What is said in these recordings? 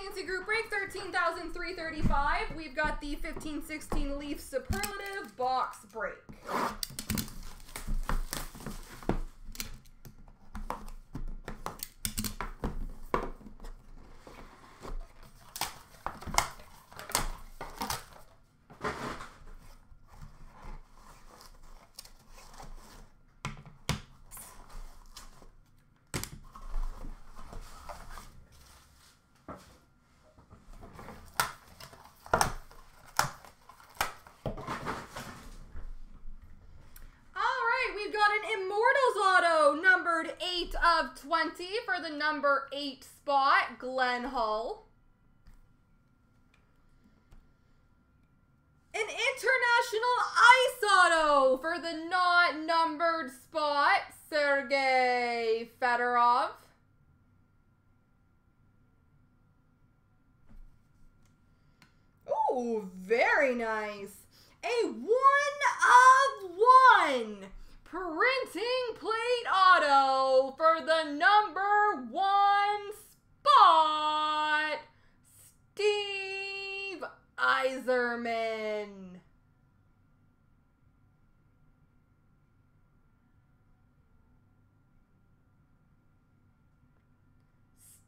Resiliency Group Break, 13,335. We've got the 15-16 Leaf Superlative Box Break. Of 20 for the number 8 spot, Glenn Hall. An international ice auto for the not numbered spot, Sergey Fedorov. Oh, very nice. A 1 of 1. Printing plate auto for the number 1 spot, Steve Yzerman.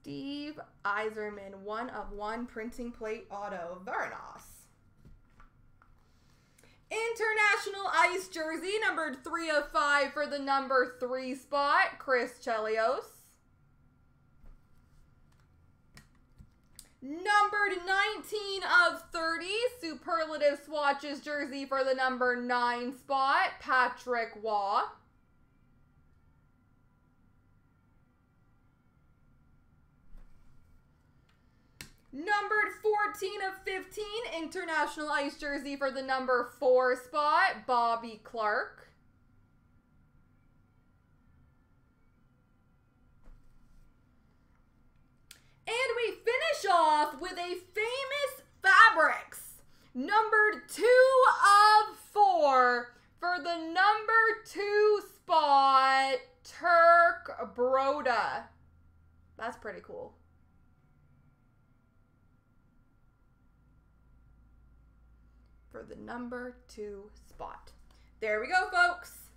Steve Yzerman, 1 of 1 printing plate auto. Very nice. International Ice Jersey, numbered 3 of 5 for the number 3 spot, Chris Chelios. Numbered 19 of 30, Superlative Swatches Jersey for the number 9 spot, Patrick Waugh. Numbered 14 of 15, International Ice Jersey for the number 4 spot, Bobby Clark. And we finish off with a Famous Fabrics, numbered 2 of 4 for the number 2 spot, Turk Broda. That's pretty cool. For the number 2 spot. There we go, folks.